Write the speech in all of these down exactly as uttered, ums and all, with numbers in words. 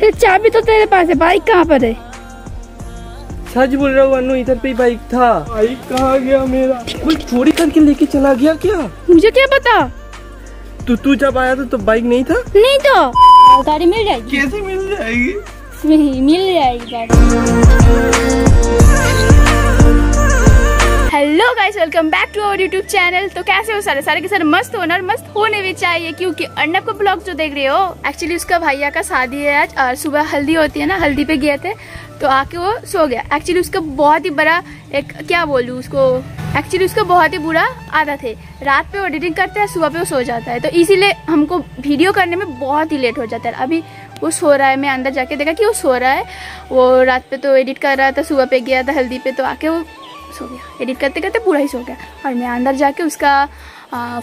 फिर चाबी तो तेरे पास है, बाइक कहाँ पर है? सच बोल रहा हूँ अनु, इधर पे बाइक था। बाइक कहाँ गया मेरा? कोई चोरी करके लेके चला गया क्या? मुझे क्या पता। तू तू जब आया था तो बाइक नहीं था? नहीं तो गाड़ी मिल जाएगी। कैसे मिल जाएगी? नहीं मिल जाएगी गाड़ी। Hello guys, welcome back to our YouTube channel. तो कैसे हो सारे सारे के सारे? मस्त होना और मस्त होने भी चाहिए, क्योंकि अर्णव का ब्लॉग जो देख रहे हो, एक्चुअली उसका भैया का शादी है आज और सुबह हल्दी होती है ना, हल्दी पे गए थे तो आके वो सो गया। एक्चुअली उसका बहुत ही बड़ा एक क्या बोलूँ उसको, एक्चुअली उसका बहुत ही बुरा आदत है, रात पे वो एडिटिंग करता है, सुबह पे वो सो जाता है, तो इसीलिए हमको वीडियो करने में बहुत ही लेट हो जाता है। अभी वो सो रहा है, मैं अंदर जाके देखा कि वो सो रहा है। वो रात पे तो एडिट कर रहा था, सुबह पे गया था हल्दी पे, तो आके वो सो गया, एडिट करते करते पूरा ही सो गया। और मैं अंदर जाके उसका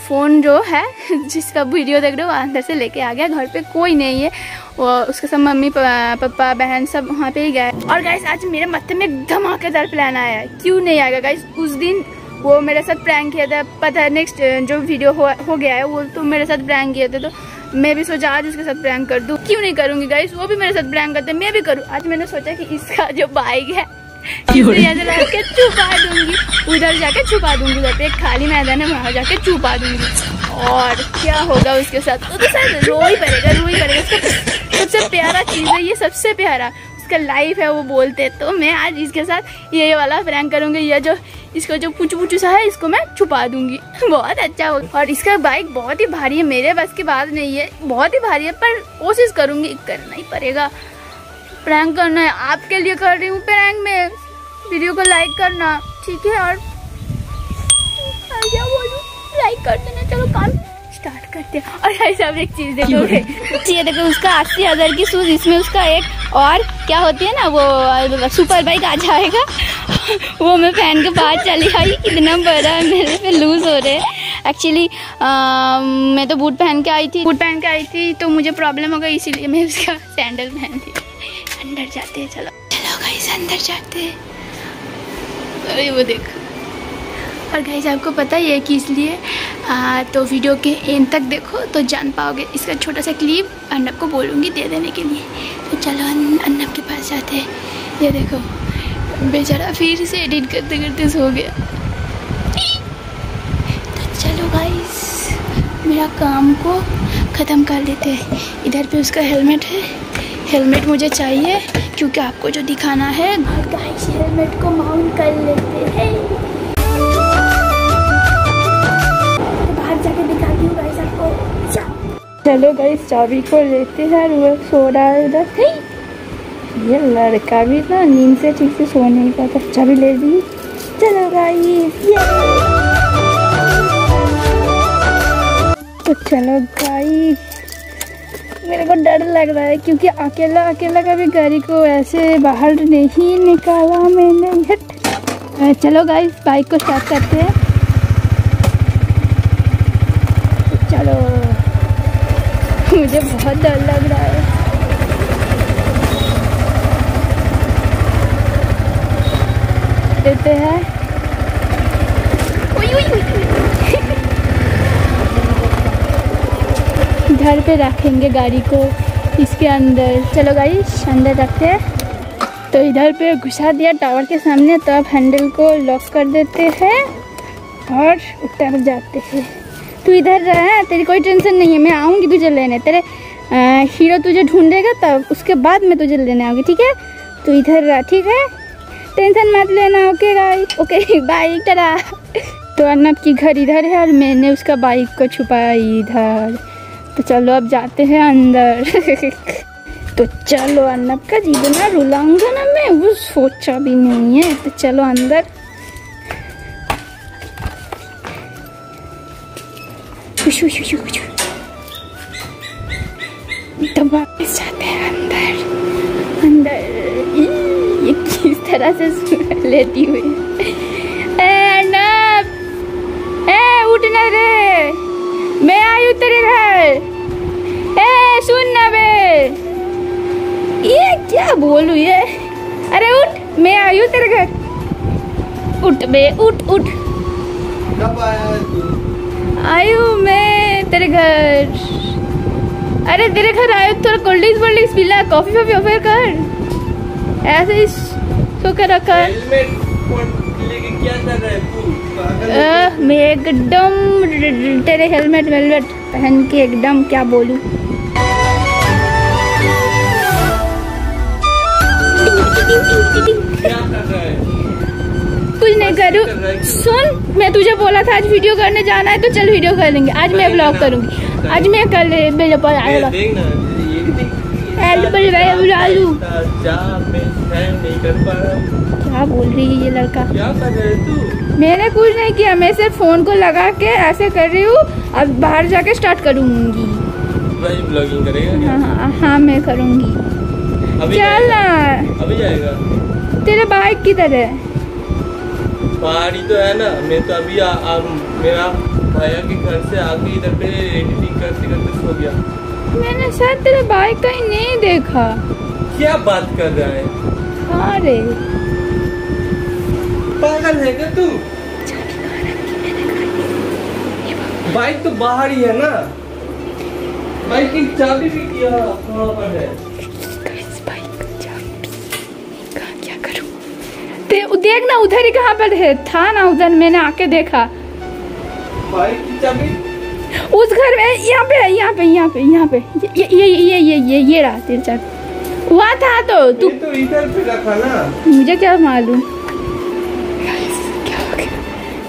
फ़ोन जो है जिसका वीडियो देख रहे हो अंदर से लेके आ गया। घर पे कोई नहीं है, वो उसके सब मम्मी पापा बहन सब वहाँ पे ही गए। और गाइस आज मेरे मत्थे में एक धमाकेदार प्लान आया है। क्यों नहीं आएगा गाइस? उस दिन वो मेरे साथ प्रैंक किया था, पता है नेक्स्ट जो वीडियो हो, हो गया है वो तो मेरे साथ प्रैंक किए थे, तो मैं भी सोचा आज उसके साथ प्रैंक कर दूँ। क्यों नहीं करूँगी गाइस, वो भी मेरे साथ प्रैंक करते, मैं भी करूँ। आज मैंने सोचा कि इसका जो बाइक है के छुपा दूंगी, उधर जाके छुपा दूंगी, उधर पे एक खाली मैदान है वहाँ जाके छुपा दूंगी। और क्या होगा उसके साथ? वो तो शायद रो ही पड़ेगा, रो ही पड़ेगा। उसका सबसे प्यारा चीज़ है ये, सबसे प्यारा उसका लाइफ है वो बोलते हैं। तो मैं आज इसके साथ ये वाला प्रैंक करूँगी, या जो इसका जो पुचू पुचू सा है इसको मैं छुपा दूंगी, बहुत अच्छा होगा। और इसका बाइक बहुत ही भारी है, मेरे बस की बात नहीं है, बहुत ही भारी है, पर कोशिश करूँगी, करना ही पड़ेगा। प्रैंक करना है, आपके लिए कर रही हूँ प्रैंक में। वीडियो को लाइक करना, ठीक है? और लाइक कर देना। चलो काम स्टार्ट करते हैं। और भाई साहब एक चीज़ देखोगे, ये देखो उसका अस्सी हज़ार की शूज़, इसमें उसका एक और क्या होती है ना वो सुपर बाइक आ जाएगा। वो मैं फैन के बाहर चली आई, कितना बड़ा मेरे पे लूज हो रहे हैं। एक्चुअली मैं तो बूट पहन के आई थी, बूट पहन के आई थी तो मुझे प्रॉब्लम हो गई, इसीलिए मैं उसका सैंडल पहन दी। अंदर जाते हैं, चलो चलो गाइस अंदर जाते हैं। अरे वो देख। और गाइस आपको पता ही है कि इसलिए हाँ, तो वीडियो के एंड तक देखो तो जान पाओगे। इसका छोटा सा क्लिप अर्णव को बोलूँगी दे देने के लिए। तो चलो अर्णव के पास जाते हैं। ये देखो बेचारा फिर से एडिट करते करते सो गया। तो चलो गाइस मेरा काम को ख़त्म कर लेते हैं। इधर पे उसका हेलमेट है, हेलमेट मुझे चाहिए क्योंकि आपको जो दिखाना है। गाइस हेलमेट को माउंट कर लेते हैं, तो बाहर जाके दिखाती हूँ गाइस आपको। चलो गाइस चाबी को लेते हैं। वो सो रहा है उधर, ये लड़का भी ना नींद से ठीक से सो नहीं पाता। चाबी ले दी, चलो गाइस ये। तो चलो गाइस मेरे को डर लग रहा है क्योंकि अकेला अकेला कभी गाड़ी को ऐसे बाहर नहीं निकाला मैंने। हट, चलो गाइस बाइक को स्टार्ट करते हैं। चलो मुझे बहुत डर लग रहा है। देते हैं, ओई ओई ओई। घर पे रखेंगे गाड़ी को इसके अंदर। चलो गाइस अंदर रखते हैं। तो इधर पे घुसा दिया टावर के सामने, तो अब हैंडल को लॉक कर देते हैं और उतर जाते हैं। तू इधर रह, तेरी कोई टेंशन नहीं है, मैं आऊँगी तुझे लेने। तेरे हीरो तुझे ढूंढेगा, तब उसके बाद मैं तुझे लेने आऊँगी, ठीक है? तू इधर रह, ठीक है? टेंशन मत लेना, okay guys? Okay bye tata. तो अर्णव की घर इधर है और मैंने उसका बाइक को छुपाया इधर। तो चलो अब जाते हैं अंदर। तो चलो अर्णव का जीवन रुलाऊंगा ना मैं, वो सोचा भी नहीं है। तो चलो अंदर, तो वापस जाते हैं अंदर। अंदर ये किस तरह से लेती हुई, ए अर्णव ए उठ ना रे, मैं आई तेरे घर, ए सुन ना बे। ये क्या बोलूँ ये, अरे उठ, मैं आई हूँ तेरे घर, उठ बे उठ उठ। कब आया तू? आई हूँ मैं तेरे घर। अरे तेरे घर आए थोड़ा कोल्ड ड्रिंक्स वोल्ड ड्रिंक्स पिला, कॉफी वॉफी ऑफर कर, ऐसे ही सो कर रखा है। मैं एकदम तेरे हेलमेट वेलमेट पहन के एकदम क्या बोलूँ। कुछ नहीं करूँ। सुन, मैं तुझे बोला था आज वीडियो करने जाना है तो चल वीडियो कर लेंगे। आज मैं ब्लॉग करूँगी, आज मैं कर ले क्या बोल रही है ये लड़का। मैंने कुछ नहीं किया, मैं सिर्फ फोन को लगा के ऐसे कर रही हूँ। अब बाहर जाके स्टार्ट करूँगी। हाँ हाँ मैं करूँगी। अभी जाएगा, अभी जाएगा। तेरा बाइक किधर है? पहाड़ी तो है ना। मैं तो अभी आ, आ, मेरा भैया के घर से आके इधर पे एडिटिंग करते करते सो गया। मैंने शायद तेरा बाइक कहीं नहीं देखा। क्या बात कर रहा है? हाँ रे पागल है क्या तू? बाइक तो बाहर ही है ना, बाइक की चाबी भी किया वहाँ पर है। देख ना उधर ही कहाँ पर है, था ना उधर, मैंने आके देखा। उस घर में यहाँ पे है, यहाँ पे यहाँ पे यहाँ पे ये ये ये ये ये ये रहा तेरी चाबी। वहाँ था तो तू तो इधर पे रखा ना, मुझे क्या मालूम। क्या हो गया?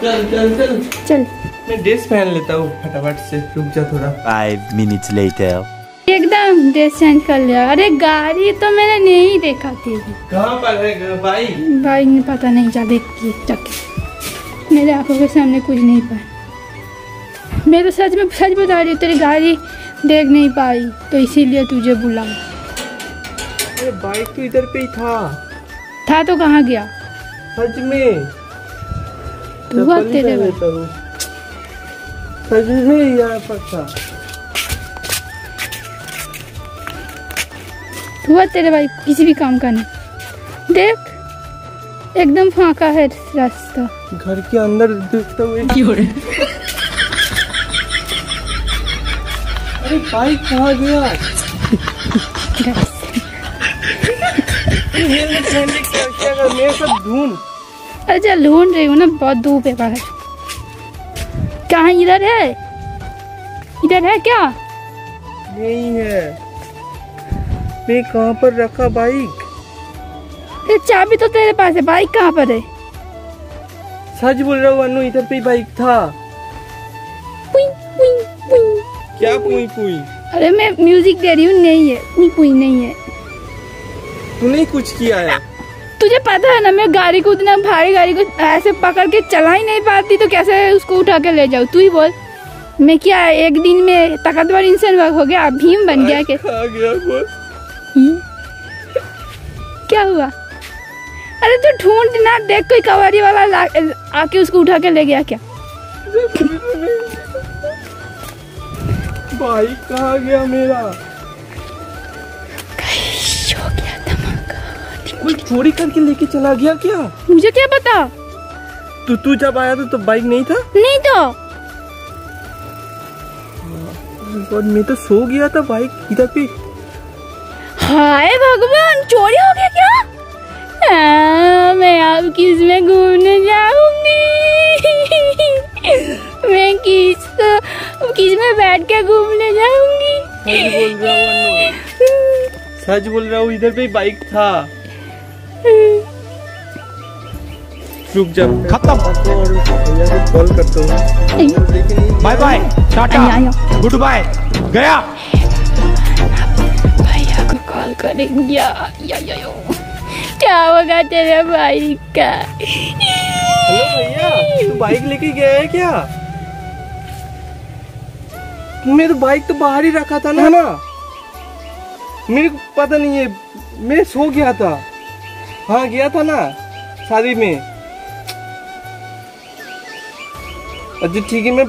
चल चल चल चल मैं ड्रेस पहन लेता हूँ फटाफट से, रुक जा थोड़ा। फाइव मिनट्स लेटर एकदम ड्रेस चेंज कर लिया। अरे गाड़ी तो मैंने नहीं देखा थी। कहाँ पर है भाई? भाई ने पता नहीं, जा देखिए जाके मेरे आंखों के सामने कुछ नहीं पाया। मैं तो सच में सच बता रही हूँ, तेरी गाड़ी देख नहीं पाई तो इसीलिए तुझे बुलाऊं। अरे बाइक तो इधर पे ही था। था तो कहाँ गया सच में? तो तेरे सच में यहाँ पर था। हुआ तेरे भाई किसी भी काम का नहीं। देख एकदम फांका है रास्ता। घर के अंदर देखता हुए अरे भाई कहाँ गया? मैं सब ढूंढ अच्छा ढूंढ रही हूँ ना, बहुत धूप है बाहर। कहाँ इधर है? इधर है क्या? नहीं है। मैं कहाँ पर रखा बाइक? ये चाबी तो तेरे पास है, बाइक कहाँ पर है? सच बोल रहा हूँ अनु, इधर पे बाइक था। पुई, पुई, पुई। क्या पुई पुई? अरे मैं म्यूजिक दे रही हूँ, नहीं है पुई पुई नहीं है। तूने कुछ किया है? तुझे पता है ना मैं गाड़ी को, इतना भारी गाड़ी को ऐसे पकड़ के चला ही नहीं पाती तो कैसे उसको उठा के ले जाऊ? तू ही बोल मैं क्या एक दिन में ताकतवर इंसान हो गया, भीम बन गया के? क्या हुआ? अरे तू ढूंढ ना, देख कोई कवारी वाला आके उसको उठा के ले गया क्या? भाई कहाँ गया मेरा? हो गया धमाका, कोई चोरी करके लेके चला गया क्या? मुझे क्या पता। तू तू जब आया था तो बाइक नहीं था? नहीं तो और मैं तो सो गया था, बाइक इधर पे। हाय भगवान चोरी हो गया क्या? आ, मैं अब किस में घूमने जाऊंगी? मैं किस तो, किस में बैठ के घूमने जाऊंगी? सच बोल रहा हूँ इधर पे बाइक था। रुक जा खत्म कॉल करता हूँ। Bye bye tata good bye गया करेंगे। या, या, या, या। क्या होगा तेरा बाइक का? हेलो भैया तू बाइक लेके गया है क्या? मेरा बाइक तो बाहर ही रखा था ना ना, मेरे को पता नहीं है, मैं सो गया था। हाँ गया था ना शादी में। अच्छा ठीक है मैं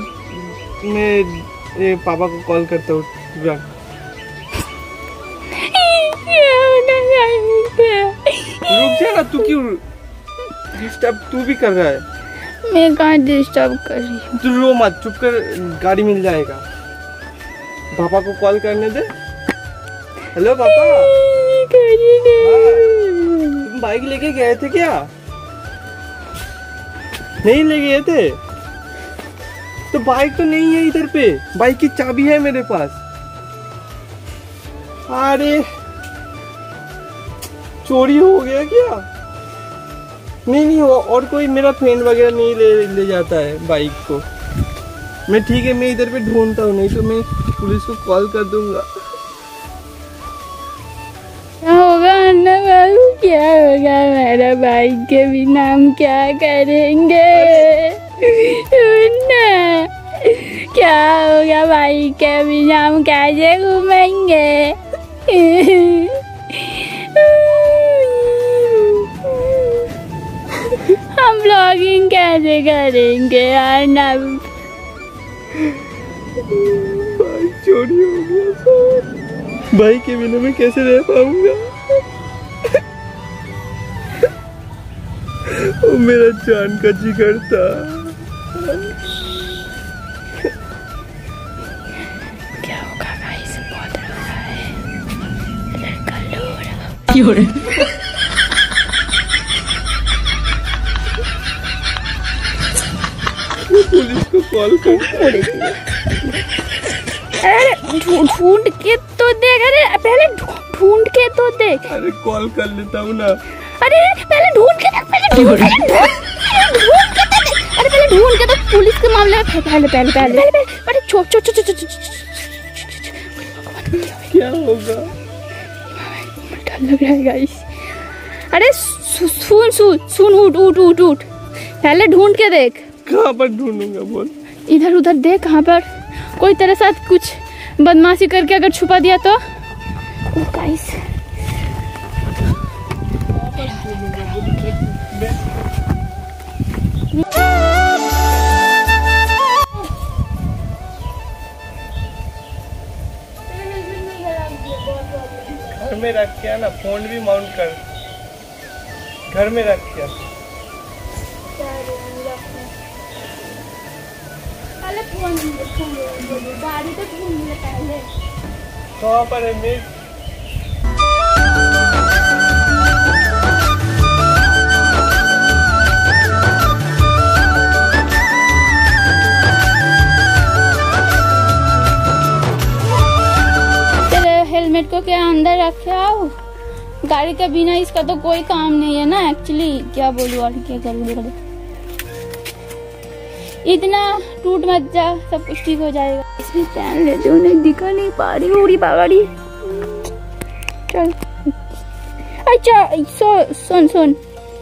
मैं पापा को कॉल करता हूँ। रुक जा ना, तू क्यों डिस्टर्ब तू भी कर रहा है? मैं कहाँ डिस्टर्ब कर रही हूँ। तू रो मत, चुप कर, गाड़ी मिल जाएगा। पापा को कॉल करने दे। हेलो पापा, तुम बाइक लेके गए थे क्या? नहीं ले गए थे तो बाइक तो नहीं है इधर पे, बाइक की चाबी है मेरे पास। अरे चोरी हो गया क्या? नहीं नहीं हो, और कोई मेरा फ्रेंड वगैरह नहीं ले ले जाता है बाइक को। मैं ठीक है, मैं इधर पे ढूंढता हूँ, नहीं तो मैं पुलिस को कॉल कर दूंगा। होगा अन्ना बाबू, क्या होगा मेरा बाइक के बिना, हम क्या करेंगे? क्या होगा बाइक के बिना, हम कैसे घूमेंगे? हम ब्लॉगिंग कैसे करेंगे? अन्ना भाई चोरी हो गया, भाई के बिना मैं कैसे रह पाऊंगा? वो मेरा जान का जिगर था। क्या होगा गाइस, बहुत रहा है लड़का, लो रहा क्यों रे? पुलिस को कॉल कर, ढूंढ के तो देख। अरे पहले ढूंढ के तो देख। अरे कॉल कर लेता हूँ ना। अरे पहले ढूंढ के, पहले ढूंढ के तो देख। अरे पहले ढूंढ के तो पुलिस के मामले में पहले पहले पहले अरे छो छो छो छो छो। क्या होगा? डर लग रहा है गाइस। अरे सुन सुन सुन उठ उठ उठ उठ पहले ढूंढ के देख। कहाँ पर ढूंढूंगा बोल? इधर उधर देख, कहाँ पर कोई तेरे साथ कुछ बदमाशी करके अगर छुपा दिया तो। ओ गाइस, घर में रख के ना, फोन भी माउंट कर घर में रख के। पहले फोन गाड़ी तो ढूंढ पहले। कहाँ पर है मिस? चलो हेलमेट को क्या अंदर रखे आओ, गाड़ी के बिना इसका तो कोई काम नहीं है ना। एक्चुअली क्या बोलूँ और क्या करूँ, इतना टूट मत जा, सब कुछ ठीक हो जाएगा। इसमें पहन लेते, उन्हें दिखा नहीं पा रही उड़ी बागड़ी। चल अच्छा सो सुन सुन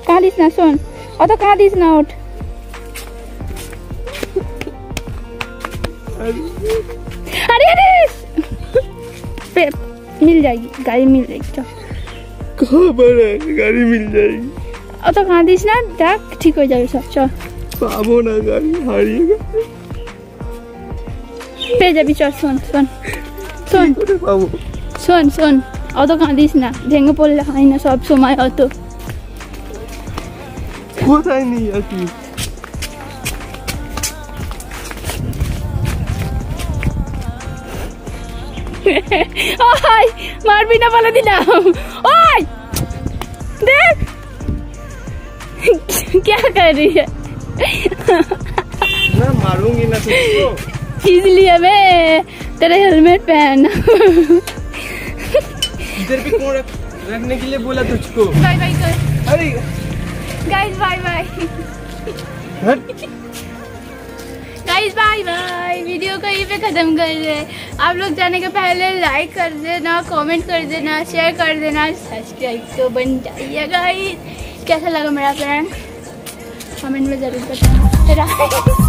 कहा दिस ना, सुन और तो कहा दिस ना उठ। अरे अरे मिल जाएगी गाड़ी, मिल जाएगी। चल कहाँ पर है गाड़ी, मिल जाएगी और तो कहा दिस ना, डाक ठीक हो जाएगी सब। चल बाबू ना गाड़ी हारिएगा पे जा बिचार। सुन सुन सुन बाबू, सुन सुन और तो कहाँ दिस ना, ढेंगे पड़े हाई ना सब समय हो तो खुद आई नहीं आती। ओए मार भी ना वाला दिला, ओए देख क्या कर रही है। मैं मारूंगी ना तुझको, इसलिए मैं तेरे हेलमेट पहनना। इधर भी कौन रख, रखने के लिए बोला तुझको? बाय बाय कर। अरे guys bye bye, guys bye bye. Video को यहीं पे खत्म कर दे। आप लोग जाने के पहले लाइक कर देना, कमेंट कर देना, शेयर कर देना, सब्सक्राइब तो बन जाइए। गाइस कैसा लगा मेरा फ्रेंड, कमेंट में जरूर बताना।